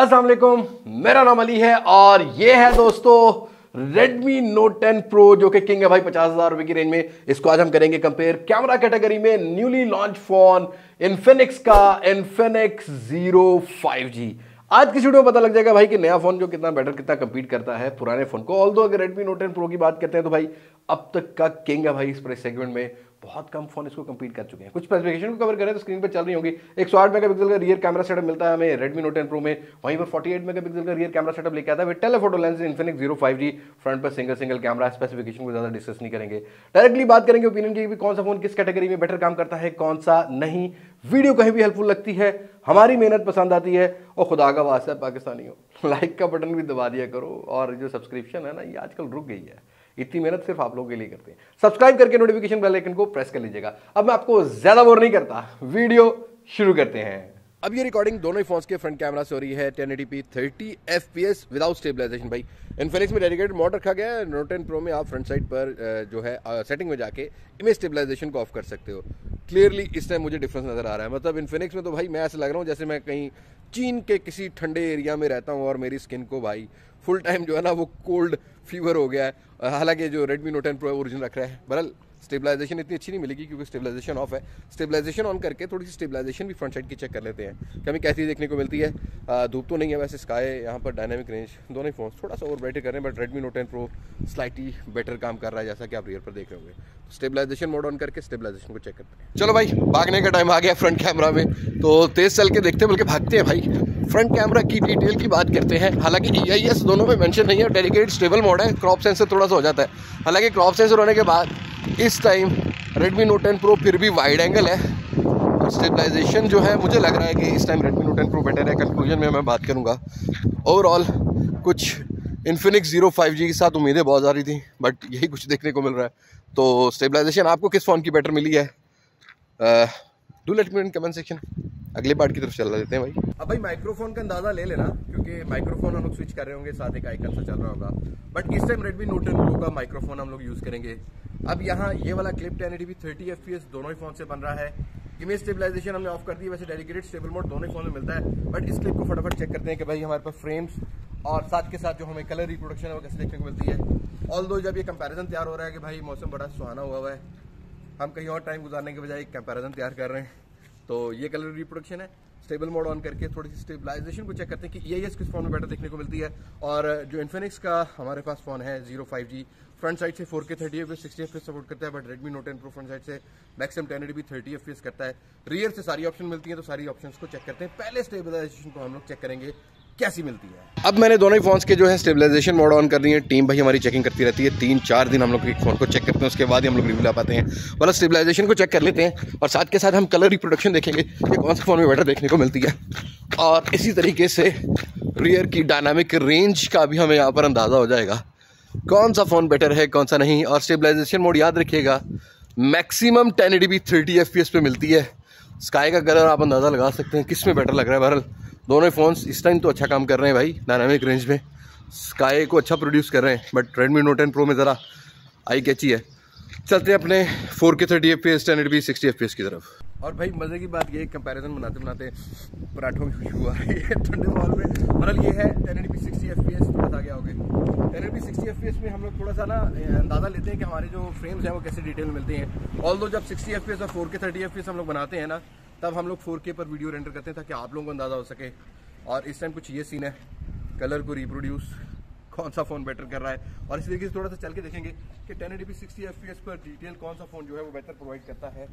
अस्सलाम वालेकुम, मेरा नाम अली है और ये है दोस्तों Redmi Note 10 Pro जो कि किंग है भाई 50,000 रुपए की रेंज में। इसको आज हम करेंगे कंपेयर कैमरा कैटेगरी में न्यूली लॉन्च फोन Infinix का Infinix Zero 5G। आज की वीडियो में पता लग जाएगा भाई कि नया फोन जो कितना बेटर कितना कम्पीट करता है पुराने फोन को। ऑल्दो अगर Redmi Note 10 Pro की बात करते हैं तो भाई अब तक का किंग है भाई इस प्राइस सेगमेंट में, बहुत कम फोन इसको कंपीट कर चुके हैं। कुछ स्पेसिफिकेशन को कवर करें तो स्क्रीन पर चल रही होगी। 108 मेगापिक्सल का रियर कैमरा सेटअप मिलता है हमें Redmi Note 10 Pro में, वहीं पर 48 मेगापिक्सल का रियर कैमरा सेटअप लेके आता है। Telephoto lens Infinix Zero 5G, front पर सिंगल कैमरा। स्पेसिफिकेशन को ज्यादा डिस्कस नहीं करेंगे, डायरेक्टली बात करेंगे ओपिनियन की भी, कौन सा फोन किस कैटेगरी में बेटर काम करता है कौन सा नहीं। वीडियो कहीं भी हेल्पफुल लगती है, हमारी मेहनत पसंद आती है और खुदा का वास्ता है पाकिस्तानियों लाइक का बटन भी दबा दिया करो, और जो सब्सक्रिप्शन है ना ये आजकल रुक गई है, इतनी मेहनत सिर्फ आप लोगों के लिए करते हैं। सब्सक्राइब करके नोटिफिकेशन बेल आइकन को प्रेस कर लीजिएगा। अब मैं आपको ज्यादा बोर नहीं करता, वीडियो शुरू करते हैं। अब ये रिकॉर्डिंग दोनों ही फोन्स के फ्रंट कैमरा से हो रही है 1080p 30fps विदाउट स्टेबलाइजेशन। भाई Infinix में डेडिकेटेड मोड रखा गया है, Note 10 Pro में आप फ्रंट साइड पर जो है सेटिंग में जाके इमेज स्टेबलाइजेशन को ऑफ कर सकते हो। क्लियरली इस टाइम मुझे डिफरेंस नजर आ रहा है, मतलब Infinix में तो भाई मैं ऐसा लग रहा हूँ जैसे मैं कहीं चीन के किसी ठंडे एरिया में रहता हूँ और मेरी स्किन को भाई फुल टाइम जो है ना वो कोल्ड फीवर हो गया है। हालांकि जो Redmi Note 10 Pro ओरिजिनल रख रहा है, बहरहाल स्टेबलाइजेशन इतनी अच्छी नहीं मिलेगी क्योंकि स्टेबलाइजेशन ऑफ है। स्टेबलाइजेशन ऑन करके थोड़ी सी स्टेबलाइजेशन भी फ्रंट साइड की चेक कर लेते हैं कि हमें कैसी देखने को मिलती है। धूप तो नहीं है, वैसे स्काई यहाँ पर डायनामिक रेंज, दोनों ही फोन थोड़ा सा ओवर ब्राइट कर रहे हैं, but Redmi Note 10 Pro slightly better काम कर रहा है जैसा कि आप रियर पर देख रहे होंगे। स्टेबलाइजेशन मोड ऑन करके स्टेबलाइजेशन को चेक करते हैं। चलो भाई भागने का टाइम आ गया फ्रंट कैमरा में, तो तेज चल के देखते हैं, बल्कि भागते हैं भाई। फ्रंट कैमरा की डिटेल की बात करते हैं, हालांकि EIS दोनों में मेंशन नहीं है, डेडिकेटेड स्टेबल मोड है, क्रॉप सेंसर थोड़ा सा हो जाता है। हालांकि क्रॉप सेंसर होने के बाद इस टाइम Redmi Note 10 Pro फिर भी वाइड एंगल है। स्टेबलाइजेशन जो है मुझे लग रहा है कि इस time Redmi Note 10 Pro better है। कंक्लूजन में मैं बात करूँगा, ओवरऑल कुछ Infinix Zero 5G के साथ उम्मीदें बहुत आ रही थी, बट यही कुछ देखने को मिल रहा है। तो स्टेबलाइजेशन आपको किस फ़ोन की बेटर मिली है, do let me in comment section. अगले पार्ट की तरफ चला देते हैं भाई। अब भाई माइक्रोफोन का अंदाजा ले लेना, क्योंकि माइक्रोफोन हम लोग स्विच कर रहे होंगे, साथ एक आइकन सा चल रहा होगा, बट इस टाइम Redmi Note 10 Pro का माइक्रोफोन हम लोग यूज करेंगे। अब यहाँ ये वाला क्लिप 1080p 30fps दोनों ही फोन से बन रहा है। इमेज स्टेबलाइजेशन हमने ऑफ कर दी, वैसे डेडिकेटेड स्टेबल मोड दोनों ही फोन में मिलता है, बट इस क्लिप को फटाफट चेक करते हैं कि भाई हमारे पास फ्रेम्स और साथ के साथ जो हमें कलर रिप्रोडक्शन है वो कैसे देखने को मिलती है। ऑल्दो जब ये कंपैरिजन तैयार हो रहा है कि भाई मौसम बड़ा सुहाना हुआ है, हम कहीं और टाइम गुजारने के बजाय एक कंपैरिजन तैयार कर रहे हैं, तो ये कलर रिप्रोडक्शन है। स्टेबल मोड ऑन करके थोड़ी सी स्टेबलाइजेशन को चेक करते हैं कि EIS किस फोन में बेटर देखने को मिलती है। और जो Infinix का हमारे पास फोन है Zero 5G, फ्रंट साइड से 4K 30fps 60fps सपोर्ट करता है, but Redmi Note 10 Pro front side से मैक्सिमम 1080p 30fps करता है। रियर से सारी ऑप्शन मिलती है, तो सारी ऑप्शंस को चेक करते हैं। पहले स्टेबलाइजेशन को हम लोग चेक करेंगे कैसी मिलती है। अब मैंने दोनों ही फोन्स के जो है स्टेबलाइजेशन मोड ऑन कर दिए हैं। टीम भाई हमारी चेकिंग करती रहती है, 3-4 दिन हम लोग एक फोन को चेक करते हैं, उसके बाद ही हम लोग रिव्यू ला पाते हैं। वाला स्टेबलाइजेशन को चेक कर लेते हैं और साथ के साथ हम कलर रिप्रोडक्शन देखेंगे कि कौन सा फोन में बेटर देखने को मिलती है, और इसी तरीके से रियर की डायनामिक रेंज का भी हमें यहाँ पर अंदाज़ा हो जाएगा कौन सा फ़ोन बेटर है कौन सा नहीं। और स्टेबलाइजेशन मोड याद रखिएगा मैक्सिमम 1080p 30fps पे मिलती है। स्काई का कलर आप अंदाज़ा लगा सकते हैं किस में बेटर लग रहा है। बहरहाल दोनों फोन्स इस टाइम तो अच्छा काम कर रहे हैं भाई, डायनामिक रेंज में स्काई को अच्छा प्रोड्यूस कर रहे हैं, बट Redmi Note 10 Pro में ज़रा आई कैची है। चलते हैं अपने 4K 30fps 1080p 60fps की तरफ। और भाई मज़े की बात ये कंपैरिजन बनाते बनाते पराठों में हुआ है ये ठंडे माहौल में। बहरहाल ये है 1080p 60fps थोड़ा सा गया हो गया। 1080p 60fps में हम लोग थोड़ा सा ना अंदाज़ा लेते हैं कि हमारे जो फ्रेम्स हैं वो कैसे डिटेल में मिलती हैं। ऑल्दो जब 60fps और 4K 30fps हम लोग बनाते हैं ना, तब हम लोग 4K पर वीडियो रेंडर करते हैं ताकि आप लोगों को अंदाज़ा हो सके। और इस टाइम कुछ ये सीन है, कलर को रिप्रोड्यूस कौन सा फ़ोन बेटर कर रहा है, और इस तरीके से थोड़ा सा चल के देखेंगे कि 1080p 60fps पर डिटेल कौन सा फ़ोन जो है वो बेहतर प्रोवाइड करता है।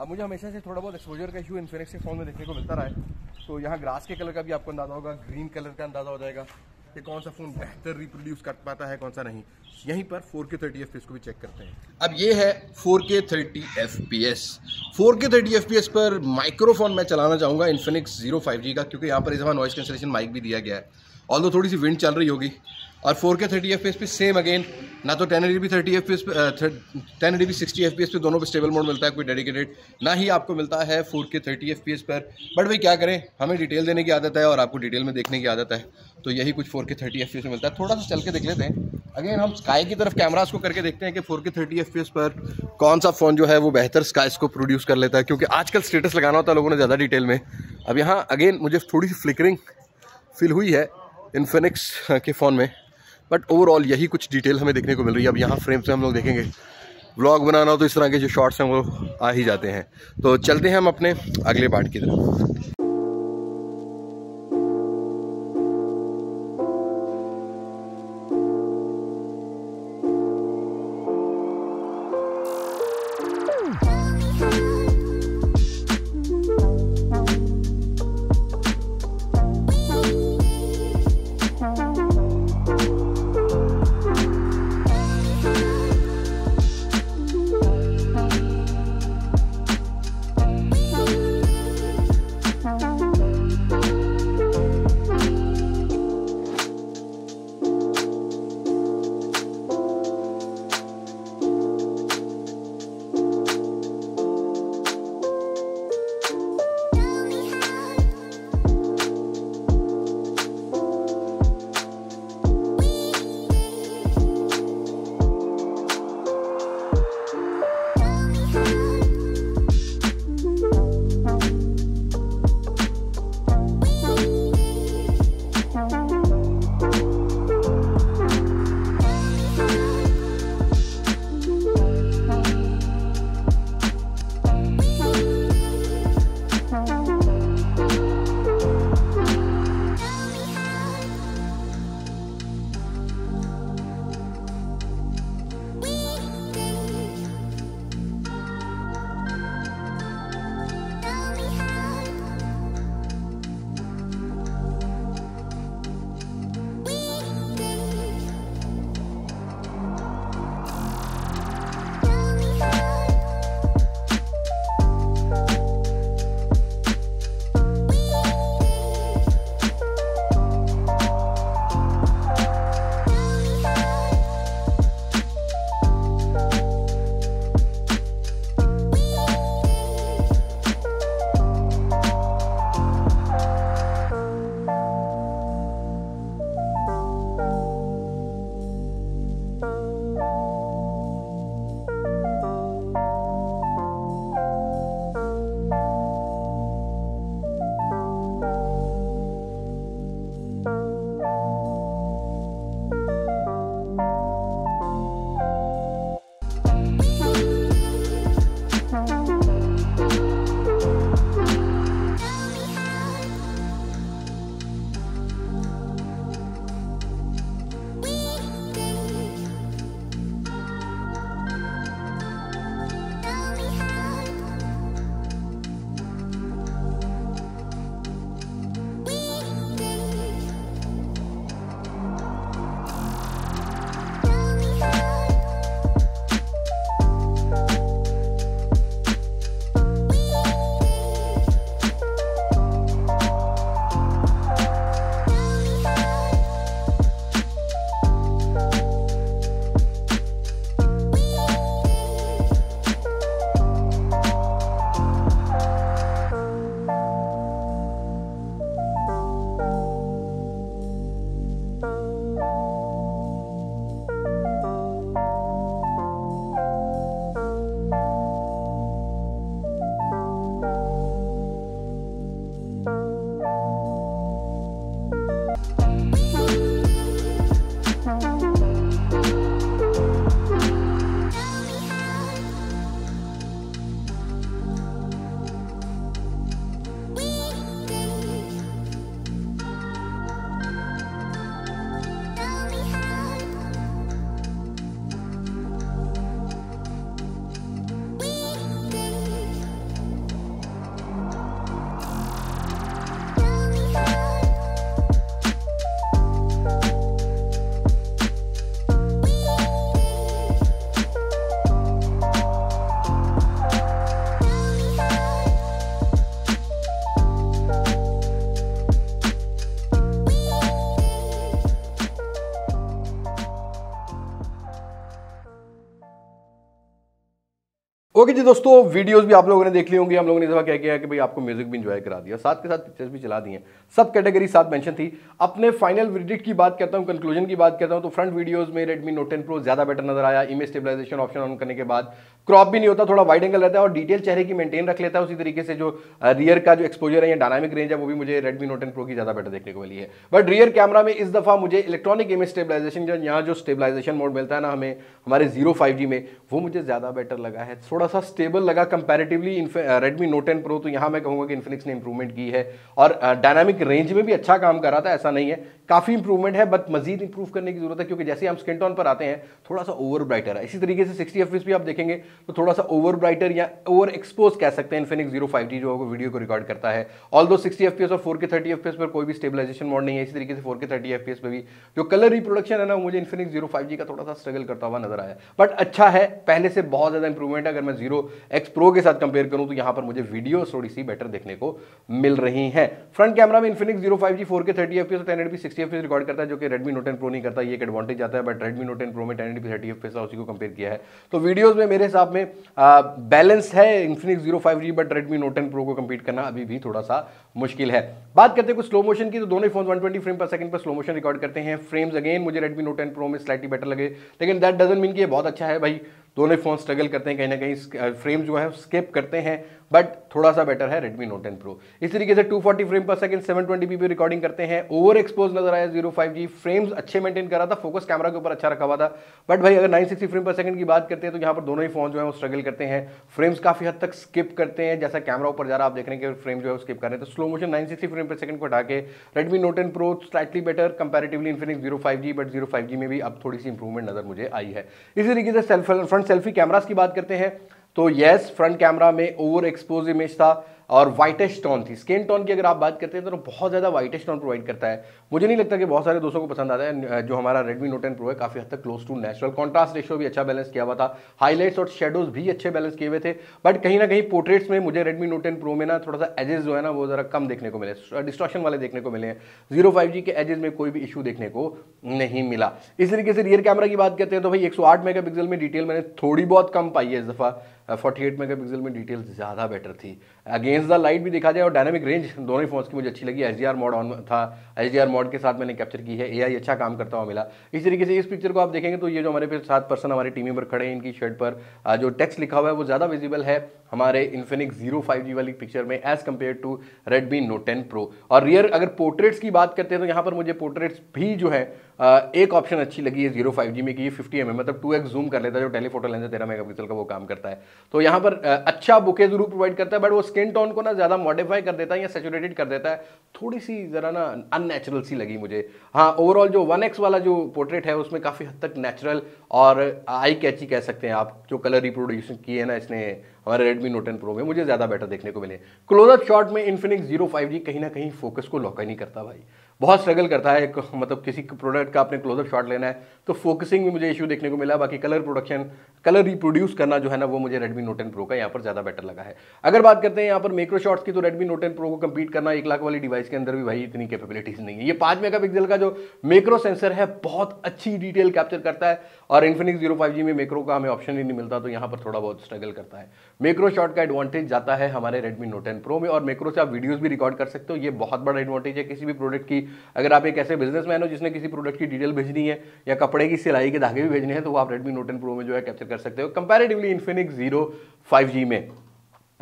अब मुझे हमेशा से थोड़ा बहुत एक्सपोजर का इशू Infinix के फ़ोन में देखने को मिलता रहा है, तो यहाँ ग्रास के कलर का भी आपको अंदाज़ा होगा, ग्रीन कलर का अंदाज़ा हो जाएगा कि कौन सा फ़ोन बेहतर रिप्रोड्यूस कर पाता है कौन सा नहीं। यहीं पर 4K 30fps को भी चेक करते हैं। अब ये है 4K 30fps। 4K 30fps पर माइक्रोफोन मैं चलाना चाहूँगा Infinix Zero 5G का, क्योंकि यहाँ पर इस बार नॉइस कैंसलेशन माइक भी दिया गया है। ऑल्दो थोड़ी सी विंड चल रही होगी। और 4K 30fps पे सेम अगेन ना तो 1080p 30fps 1080p 60fps पे दोनों पे स्टेबल मोड मिलता है कोई डेडिकेटेड, ना ही आपको मिलता है 4K 30fps पर। बट भाई क्या करें, हमें डिटेल देने की आदत है और आपको डिटेल में देखने की आदत है, तो यही कुछ 4K 30fps में मिलता है। थोड़ा सा चल के देख लेते हैं, अगेन हम स्काई की तरफ कैमरास को करके देखते हैं कि 4K 30fps पर कौन सा फ़ोन जो है वो बेहतर स्काइस को प्रोड्यूस कर लेता है, क्योंकि आजकल स्टेटस लगाना होता है लोगों ने ज़्यादा डिटेल में। अब यहाँ अगेन मुझे थोड़ी सी फ्लिकरिंग फिल हुई है इन्फिनिक्स के फ़ोन में, बट ओवरऑल यही कुछ डिटेल हमें देखने को मिल रही है। अब यहाँ फ्रेम से हम लोग देखेंगे, व्लॉग बनाना हो तो इस तरह के जो शॉट्स हैं वो आ ही जाते हैं। तो चलते हैं हम अपने अगले पार्ट की तरफ। ओके जी दोस्तों, वीडियोस भी आप लोगों ने देख ली होंगी। हम लोगों ने इस बार क्या किया है कि भाई आपको म्यूजिक भी इंजॉय करा दिया, साथ के साथ पिक्चर्स भी चला दी हैं। सब कैटेगरी साथ मेंशन थी। अपने फाइनल वर्डिक्ट की बात करता हूँ, कंक्लूजन की बात करता हूँ तो फ्रंट वीडियोस में Redmi Note 10 Pro ज़्यादा बेटर नजर आया। इमेज स्टेबलाइजेशन ऑप्शन ऑन करने के बाद क्रॉप भी नहीं होता, थोड़ा वाइड एंगल रहता है और डिटेल चेहरे की मेंटेन रख लेता है। उसी तरीके से जो रियर का जो एक्सपोजर है या डायनामिक रेंज है वो भी मुझे Redmi Note 10 Pro की ज़्यादा बेटर देखने को मिली है। बट रियर कैमरा में इस दफ़ा मुझे इलेक्ट्रॉनिक इमेज स्टेबलाइजेशन, यहाँ जो स्टेबलाइजेशन मोड मिलता है ना हमें हमारे Zero 5G में, वो मुझे ज़्यादा बेटर लगा है, थोड़ा सा स्टेबल लगा कंपैरेटिवली Redmi Note 10 Pro। तो यहाँ मैं कहूँगा कि इन्फिनिक्स ने इंप्रूवमेंट की है और डायनामिक रेंज में भी अच्छा काम कर रहा था, ऐसा नहीं है, काफ़ी इंप्रूवमेंट है, बट मजीद इंप्रूव करने की जरूरत है क्योंकि जैसे हम स्किन टोन पर आते हैं थोड़ा सा ओवर ब्राइटर है। इसी तरीके से 60 FPS भी आप देखेंगे तो थोड़ा सा ओवर ब्राइटर या ओवर एक्सपोज कह सकते हैं इन्फिनिक्स Zero 5G जो वीडियो को रिकॉर्ड करता है। ऑल दो 60 FPS और 4K 30 FPS पर कोई भी स्टेबलाइजेशन मोड नहीं है। इसी तरीके से 4K 30 FPS पर भी जो कलर रिप्रोडक्शन है ना, मुझे इन्फिनिक्स Zero 5G का थोड़ा सा स्ट्रगल करता हुआ नजर आया, बट अच्छा है, पहले से बहुत ज़्यादा इंप्रूवमेंट है। अगर मैं Zero X Pro के साथ कंपेयर करूं तो यहां पर मुझे वीडियो थोड़ी सी बेटर देखने को मिल रही हैं। फ्रंट कैमरा में Infinix Zero 5G 4K 30 FPS और 1080p 60 FPS रिकॉर्ड करता है, जो कि Redmi Note 10 Pro नहीं करता। ये एक एडवांटेज आता है, बट Redmi Note 10 Pro में 1080p 30 FPS था, उसी को कंपेयर किया है। तो वीडियोस में मेरे हिसाब में बैलेंस है Infinix Zero 5G, but Redmi Note 10 Pro को कंपीट करना अभी भी थोड़ा सा मुश्किल है। बात करते हैं कुछ स्लो मोशन की, तो दोनों फोन 120 फ्रेम पर सेकंड पर स्लो मोशन रिकॉर्ड करते हैं। फ्रेम्स अगेन मुझे Redmi Note 10 Pro में स्लाइटली बेटर लगे, लेकिन दैट डजंट मीन कि ये बहुत अच्छा है। भाई दोनों फोन स्ट्रगल करते हैं, कहीं ना कहीं फ्रेम जो है स्किप करते हैं, बट थोड़ा सा बेटर है Redmi Note 10 Pro। इस तरीके से 240 फ्रेम पर सेकंड 720p पे रिकॉर्डिंग करते हैं। ओवर एक्सपोज नजर आया Zero 5G, फ्रेम्स अच्छे मेंटेन करा था, फोकस कैमरा के ऊपर अच्छा रखा हुआ था, बट भाई अगर 960 फ्रेम पर सेकंड की बात करते हैं तो यहाँ पर दोनों ही फोन जो है वो स्ट्रगल करते हैं, फ्रेम्स काफ़ी हद तक स्किप करते हैं। जैसा कैमरा ऊपर जा रहा है आप देख रहे हैं कि फ्रेम जो है वो स्किप कर रहे हैं। तो स्लो मोशन 960 फ्रेम पर सेकंड को हटा के Redmi Note 10 Pro slightly better comparatively Infinix Zero 5G, but Zero 5G में भी अब थोड़ी सी इंप्रूवमेंट नजर मुझे आई है। इसी तरीके से फ्रंट सेल्फी कैमरास की बात करते हैं तो यस, फ्रंट कैमरा में ओवर एक्सपोज इमेज था और वाइटिश टोन थी। स्किन टोन की अगर आप बात करते हैं तो बहुत ज़्यादा वाइटिश टोन प्रोवाइड करता है। मुझे नहीं लगता कि बहुत सारे दोस्तों को पसंद आता है। जो हमारा Redmi Note 10 Pro है काफ़ी हद तक close to natural, contrast ratio भी अच्छा बैलेंस किया हुआ था, हाईलाइट्स और शेडोज भी अच्छे बैलेंस किए हुए थे, बट कहीं ना कहीं पोर्ट्रेट्स में मुझे Redmi Note 10 Pro में ना थोड़ा सा एजेस जो है ना वो ज़रा कम देखने को मिले, डिस्ट्रक्शन वाले देखने को मिले हैं। Zero 5G के एजेस में कोई भी इशू देखने को नहीं मिला। इस तरीके से रियर कैमरा की बात करते हैं तो भाई 108 MP में डिटेल मैंने थोड़ी बहुत कम पाई है इस दफ़ा, 48 MP में डिटेल ज़्यादा बेटर थी। अगेंस्ट द लाइट भी देखा जाए और डायनामिक रेंज दोनों ही फोन्स की मुझे अच्छी लगी। HDR मोड ऑन था, HDR मोड के साथ मैंने कैप्चर की है, AI अच्छा काम करता हुआ मिला। इस तरीके से इस पिक्चर को आप देखेंगे तो ये जो हमारे 7 पर्सन हमारे टीम पर खड़े हैं, इनकी शर्ट पर जो टेक्स्ट लिखा हुआ है वो ज़्यादा विजिबल है हमारे इन्फिनिक्स Zero 5G वाली पिक्चर में as compare to Redmi Note 10 Pro। और रियर अगर पोर्ट्रेट्स की बात करते हैं तो यहाँ पर मुझे पोर्ट्रेट्स भी जो है एक ऑप्शन अच्छी लगी है Zero 5G में कि ये 50 mm मतलब 2x जूम कर लेता है, जो टेलीफोटो लेंस है 13 MP का वो काम करता है। तो यहाँ पर अच्छा बुके जरूर प्रोवाइड करता है, बट वो स्किन टोन को ना ज़्यादा मॉडिफाई कर देता है या सेचुरेटेड कर देता है, थोड़ी सी ज़रा ना अननेचुरल सी लगी मुझे। हाँ, ओवरऑल जो 1x वाला जो पोर्ट्रेट है उसमें काफ़ी हद तक नेचुरल और आई कैची कह सकते हैं आप, जो कलर रिप्रोड्यूस किए है ना इसने हमारे Redmi Note 10 Pro में, मुझे ज़्यादा बेटर देखने को मिले। क्लोजअप शॉट में इन्फिनिक्स Zero 5G कहीं ना कहीं फोकस को लॉक ही नहीं करता, भाई बहुत स्ट्रगल करता है। मतलब किसी प्रोडक्ट का आपने क्लोजअप शॉट लेना है तो फोकसिंग में मुझे इशू देखने को मिला। बाकी कलर प्रोडक्शन, कलर रिप्रोड्यूस करना जो है ना वो मुझे Redmi Note 10 Pro का यहाँ पर ज़्यादा बेटर लगा है। अगर बात करते हैं यहाँ पर मैक्रो शॉट्स की तो Redmi Note 10 Pro को कम्पीट करना 1 लाख वाली डिवाइस के अंदर भी भाई इतनी कैपेबिलिटीज़ नहीं है। ये 5 MP का जो मैक्रो सेंसर है बहुत अच्छी डिटेल कैप्चर करता है और इन्फिनिक्स Zero 5G में मैक्रो का हमें ऑप्शन ही नहीं मिलता, तो यहाँ पर थोड़ा बहुत स्ट्रगल करता है। मैक्रो शॉट का एडवांटेज जाता है हमारे Redmi Note 10 Pro में और मैक्रो से आप वीडियोस भी रिकॉर्ड कर सकते हो, ये बहुत बड़ा एडवांटेज है किसी भी प्रोडक्ट की। अगर आप एक ऐसे बिजनेसमैन हो जिसने किसी प्रोडक्ट की डिटेल भेजनी है या कपड़े की सिलाई के धागे भी भेजने हैं तो आप Redmi Note 10 Pro में जो है कैप्चर कर सकते हो कंपैरेटिवली इन्फिनिक्स Zero 5G में।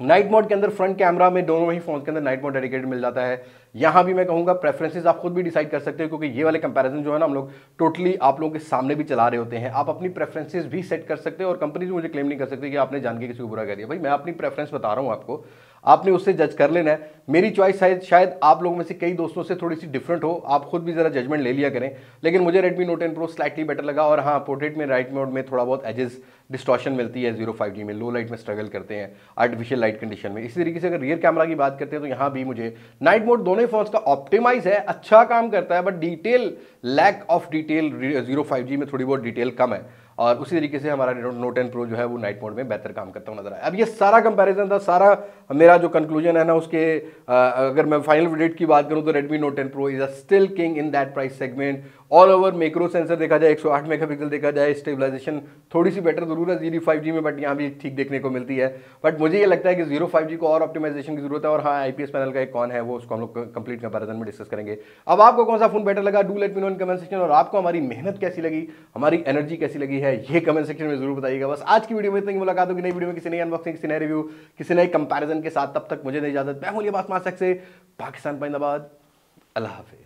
नाइट मोड के अंदर फ्रंट कैमरा में दोनों ही फोन के अंदर नाइट मोड डेडिकेटेड मिल जाता है। यहाँ भी मैं कहूँगा प्रेफरेंसेस आप खुद भी डिसाइड कर सकते हो, क्योंकि ये वाले कंपैरिजन जो है ना हम लोग टोटली आप लोगों के सामने भी चला रहे होते हैं। आप अपनी प्रेफरेंसेस भी सेट कर सकते हो और कंपनी भी मुझे क्लेम नहीं कर सकती कि आपने जान के किसी को बुरा कह दिया। भाई मैं अपनी प्रेफरेंस बता रहा हूँ आपको, आपने उससे जज कर लेना है। मेरी चॉइस शायद आप लोगों में से कई दोस्तों से थोड़ी सी डिफरेंट हो, आप खुद भी ज़रा जजमेंट ले लिया करें। लेकिन मुझे Redmi Note 10 Pro slightly better लगा और हाँ, पोर्ट्रेट में राइट मोड में थोड़ा बहुत एजेस डिस्टॉर्शन मिलती है Zero 5G में, लो लाइट में स्ट्रगल करते हैं आर्टिफिशियल लाइट कंडीशन में। इसी तरीके से अगर रियर कैमरा की बात करते हैं तो यहाँ भी मुझे नाइट मोड दोनों ही फोन्स का ऑप्टिमाइज है, अच्छा काम करता है, but detail lack of detail Zero 5G में थोड़ी बहुत डिटेल कम है। और उसी तरीके से हमारा Note 10 Pro जो है वो नाइट मोड में बेहतर काम करता हुआ नजर आया। अब ये सारा कंपैरिजन था, सारा मेरा जो कंक्लूजन है ना उसके अगर मैं फाइनल वेट की बात करूं तो Redmi Note 10 Pro is a still king in that price segment. All over macro sensor देखा जाए 108 मेगापिक्सल देखा जाए, स्टेबलाइजेशन थोड़ी सी बेटर जरूर है Zero 5G में, बट यहाँ भी ठीक देखने को मिलती है। बट मुझे ये लगता है कि Zero 5G को और ऑप्टिमाइजेशन की जरूरत है, और हाँ IPS पैनल का एक कौन है वो उसको हम लोग कंप्लीट कंपैरिजन में डिस्कस करेंगे। अब आपको कौन सा फोन बेटर लगा do let me know in comment section, और आपको हमारी मेहनत कैसी लगी, हमारी एनर्जी कैसी लगी है, ये कमेंट सेक्शन में जरूर बताइएगा। बस आज की वीडियो में इतनी मुलाकात होगी, नई वीडियो में किसी नई अनबॉक्सिंग, किसी नए रिव्यू, किसी नए कंपैरिजन के साथ। तब तक मुझे नहीं इजाजत, मैं हूं लिबास मास्क से, पाकिस्तान, जिंदाबाद, अल्लाह हाफिज़।